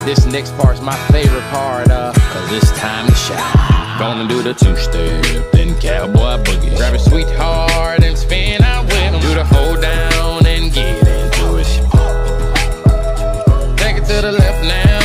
This next part's my favorite part, cause it's time to shine. Gonna do the two-step, then cowboy boogie. Grab a sweetheart and spin out with him. Do the hold down and get into it. Take it to the left now.